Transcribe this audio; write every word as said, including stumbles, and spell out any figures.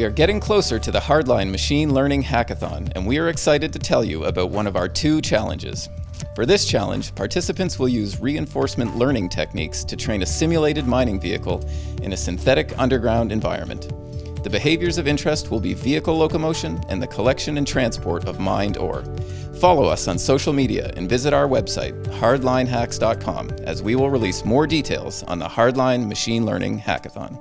We are getting closer to the Hardline Machine Learning Hackathon, and we are excited to tell you about one of our two challenges. For this challenge, participants will use reinforcement learning techniques to train a simulated mining vehicle in a synthetic underground environment. The behaviors of interest will be vehicle locomotion and the collection and transport of mined ore. Follow us on social media and visit our website, hardline hacks dot com, as we will release more details on the Hardline Machine Learning Hackathon.